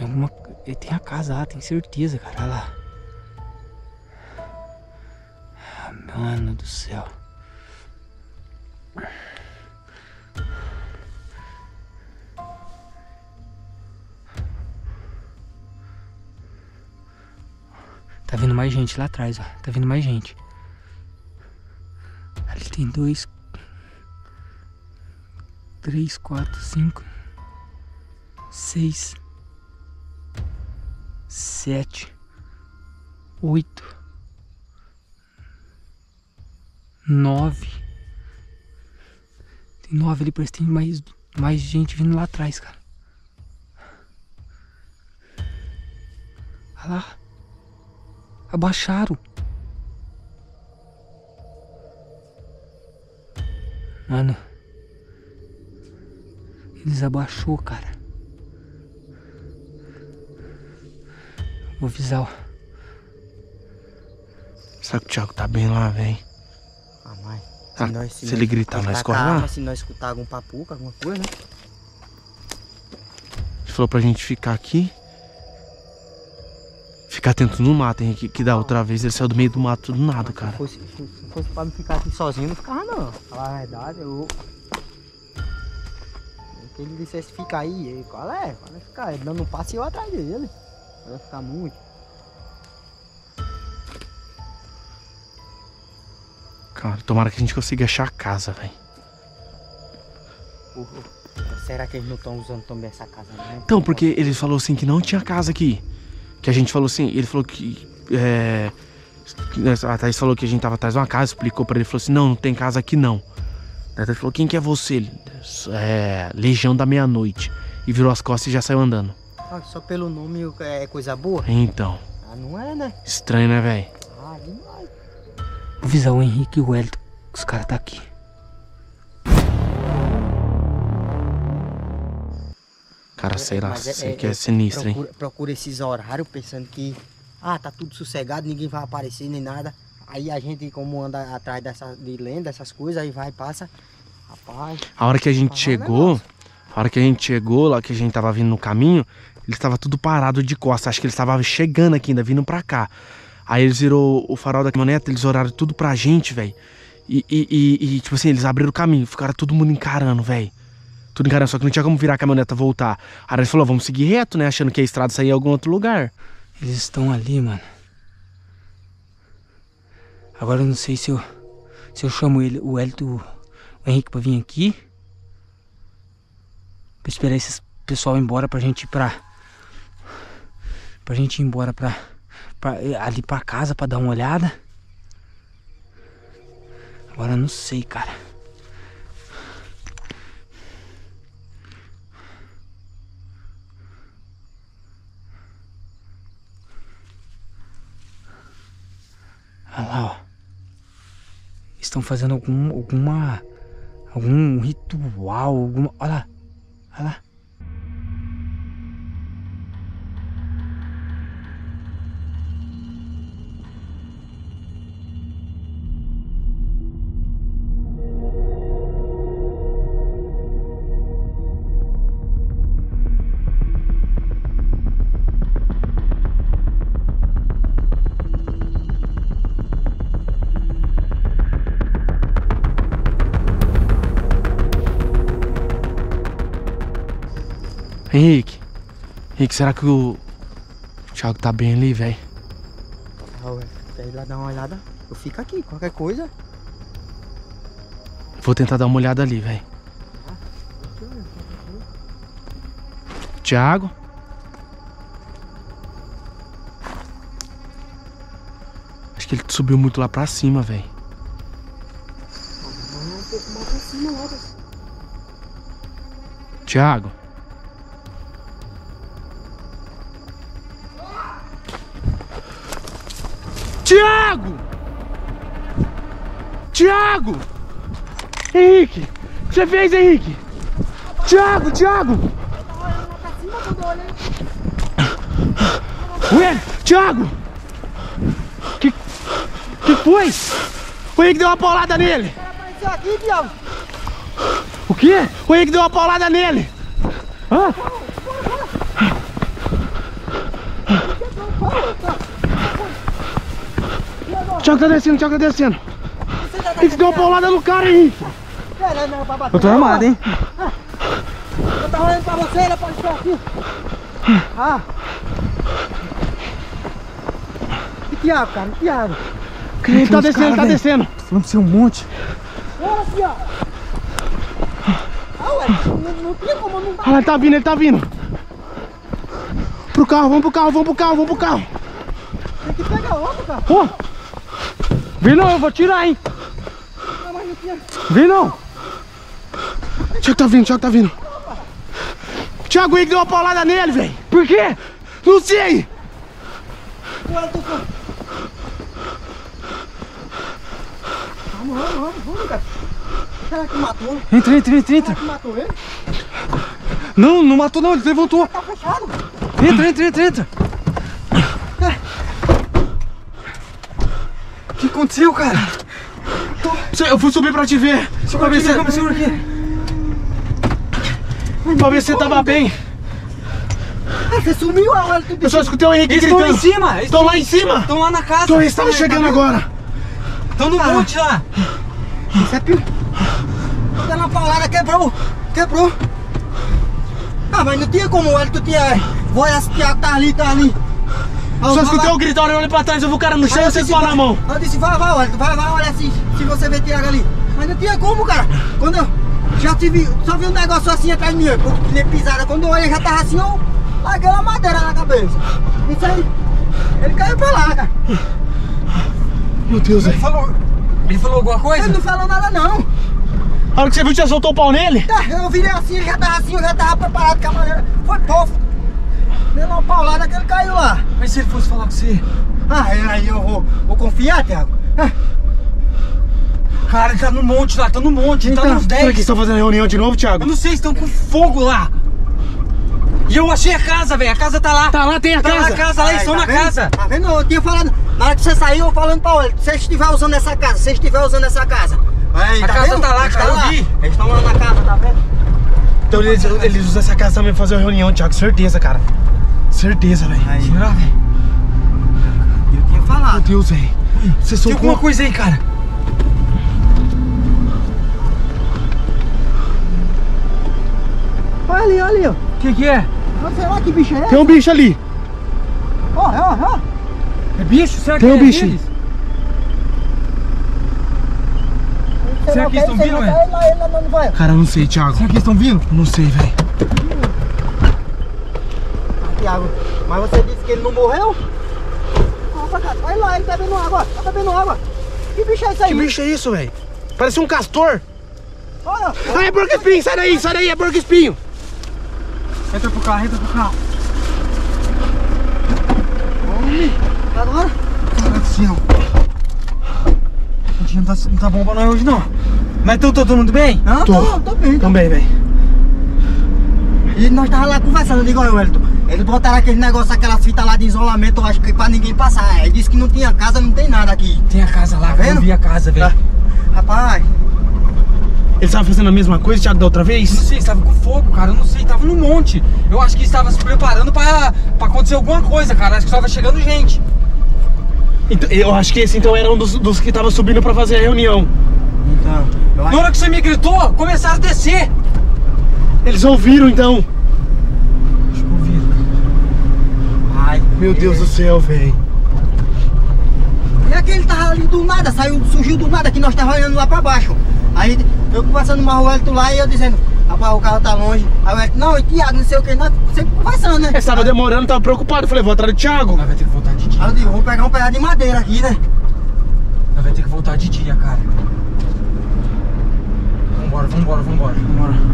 Tem alguma... Tem a casa lá, tem certeza, cara. Olha lá. Mano do céu. Tá vindo mais gente lá atrás, ó. Tá vindo mais gente. Ali tem 2, 3, 4, 5, 6, 7, 8, 9. Tem 9 ali, parece que tem mais gente vindo lá atrás, cara. Olha lá. Abaixaram. Mano. Eles abaixou, cara. Vou avisar, ó. Será que o Thiago tá bem lá, velho? Ah, mãe. Se ele gritar, nós corre lá. Se nós escutar algum papuca, alguma coisa, né? Ele falou pra gente ficar aqui. Ficar atento no mato, Henrique, que da outra vez ele saiu do meio do mato do nada, cara. Se fosse pra me ficar aqui sozinho, não ficava, não. Falar a verdade, eu... Se ele dissesse ficar aí, qual é? Qual é ficar? Ele dando um passeio atrás dele. Vai ficar muito. Cara, tomara que a gente consiga achar a casa, velho. Será que eles não estão usando também essa casa, né? Então, porque ele falou assim que não tinha casa aqui. Que a gente falou assim, ele falou que... A Thaís falou que a gente tava atrás de uma casa, explicou pra ele, falou assim, não tem casa aqui não. A Thaís falou, quem que é você? Ele, legião da meia-noite. E virou as costas e já saiu andando. Ah, só pelo nome é coisa boa? Então. Ah, não é, né? Estranho, né, velho? Ah, demais. Vou avisar o Henrique e o Hélio que os caras tá aqui. Cara, sei lá, sei que é sinistro, hein? Procura esses horários pensando que... Ah, tá tudo sossegado, ninguém vai aparecer nem nada. Aí a gente, como anda atrás de lenda, essas coisas, aí vai e passa. Rapaz... A hora que a gente chegou... A hora que a gente chegou, lá que a gente tava vindo no caminho... Eles tava tudo parado de costas. Acho que eles estavam chegando aqui ainda, vindo pra cá. Aí eles virou o farol da caminhonete, eles oraram tudo pra gente, velho. E tipo assim, eles abriram o caminho. Ficaram todo mundo encarando, velho. Tudo encarando, só que não tinha como virar a caminhoneta voltar. Aí ele falou, vamos seguir reto, né? Achando que a estrada saía em algum outro lugar. Eles estão ali, mano. Agora eu não sei se eu chamo ele, o Elton, o Henrique pra vir aqui. Pra esperar esse pessoal ir embora pra gente ir ali pra casa pra dar uma olhada. Agora eu não sei, cara. Olha lá, ó. Estão fazendo algum ritual, alguma... Olha lá, olha lá. Henrique, será que o Thiago tá bem ali, velho? Quer ir lá dar uma olhada? Eu fico aqui, qualquer coisa. Vou tentar dar uma olhada ali, velho. Thiago? Acho que ele subiu muito lá pra cima, velho. Vamos um pouco mais pra cima lá, velho. Thiago? Thiago! Henrique! O que você fez, Henrique? Thiago! Ué, Thiago! Que foi? O Henrique deu uma paulada nele! O quê? O Henrique deu uma paulada nele! Hã? Thiago tá descendo, Thiago tá descendo. Tem que dar uma paulada no cara, Henrique. Eu tô armado, hein? Eu tô rolando pra você, ele pode ficar aqui. Ah. Que Thiago, cara, que Thiago. Ele tá descendo, cara, tá descendo. Vamos ser um monte. Olha, Thiago. Ah, ué, não tem como não dar. Olha, ele tá vindo, ele tá vindo. Pro carro, vamos pro carro, vamos pro carro, vamos pro carro. Tem que pegar outro, cara. Oh. Vem não, eu vou tirar, hein. Vem não. Thiago tá vindo, Thiago tá vindo. Thiago, ele deu uma paulada nele, velho. Por quê? Não sei. Vamos, cara. Será que matou? Entra. Será que matou ele? Não matou não, ele levantou. Tá fechado. Entra. O que aconteceu, cara? Eu fui subir pra te ver. Pra ver se você segura aqui. Pra ver se você tava bem. Ah, você sumiu a hora do bicho. Eu só escutei o Henrique gritando. Eles estão lá em cima. Estão lá em cima. Estão lá na casa. Então eles estavam chegando agora. Estão no monte lá. Isso é pior. Tô dando uma paulada, quebrou. Ah, mas não tinha como o Hélio tinha... Olha, esse Thiago tá ali. Eu só escutei o grito, eu olhei pra trás, eu vi o cara no chão e você pôr na mão. Eu disse, vai, Hélio, olha assim, se você vê Thiago ali. Mas não tinha como, cara. Quando eu... Já tive, só vi um negócio assim atrás de mim, nem pisada. Quando eu olhei, já tava assim, ó, larguei uma madeira na cabeça. Isso aí, ele caiu pra lá, cara. Meu Deus, velho. Ele falou alguma coisa? Ele não falou nada, não. A hora que você viu, já soltou o pau nele? Tá, eu virei assim, ele já tava assim, eu já tava preparado com a madeira. Foi pofo. Deu uma paulada que ele caiu lá. Mas se ele fosse falar com você? Ah, aí eu vou confiar, Thiago. Cara, ele tá no monte lá, ele tá nos 10. Será que estão fazendo reunião de novo, Thiago? Eu não sei, estão com fogo lá. E eu achei a casa, velho, a casa tá lá. Tá lá, tem a casa. Tá na casa lá, estão na casa. Tá vendo? Eu tinha falado, na hora que você saiu, eu falando pra ele, se você estiver usando essa casa. Aí, a casa tá lá, cara, eu vi. Eles estão lá na casa, tá vendo? Então eles usam essa casa também pra fazer uma reunião, Thiago, certeza, cara. Certeza, velho. Será, velho? Eu tinha falado. Meu Deus, velho. Tem alguma coisa aí, cara. Olha ali, ó. Que é? Não sei lá que bicho é. Tem um bicho ali. Ó. É bicho? Será que tem um bicho? Será que eles estão vindo, velho? Cara, não sei, Thiago. Será que eles estão vindo? Não sei, velho. Thiago, mas você disse que ele não morreu? Opa, cara, olha lá, ele tá bebendo água. Que bicho é isso aí? Que bicho é isso, velho? Parece um castor. Olha. Ah, é porco espinho, sai daí, é porco espinho. Entra pro carro. Homem, tá agora? Cara do céu. A gente não tá bom pra nós hoje, não. Mas todo mundo bem? Não, tô bem. Também, velho. E nós tava lá conversando, digo eu, Elton. Eles botaram aquele negócio, aquelas fitas lá de isolamento, eu acho que pra ninguém passar. Ele disse que não tinha casa, não tem nada aqui. Tem a casa lá, velho. Eu vi a casa, velho. Rapaz. Eles estavam fazendo a mesma coisa, Thiago, da outra vez? Não sei, estava com fogo, cara, eu não sei, estava no monte. Eu acho que estava se preparando pra acontecer alguma coisa, cara, acho que estava chegando gente. Então, eu acho que esse então era um dos que estava subindo pra fazer a reunião. Então, na hora que você me gritou, começaram a descer. Eles ouviram então. Acho que ouviram. Ai, meu Deus do céu, velho. E aquele tava ali do nada, surgiu do nada, que nós tava olhando lá pra baixo. Aí eu conversando mais o Hélio lá e eu dizendo, rapaz, o carro tá longe. Aí o Hélio, não, e Thiago, não sei o que, nós sempre conversando, né? Eu tava demorando, tava preocupado, eu falei, vou atrás do Thiago. Nós vai ter que voltar de dia. Aí eu digo, vou pegar um pedaço de madeira aqui, né? Nós vai ter que voltar de dia, cara. Vambora.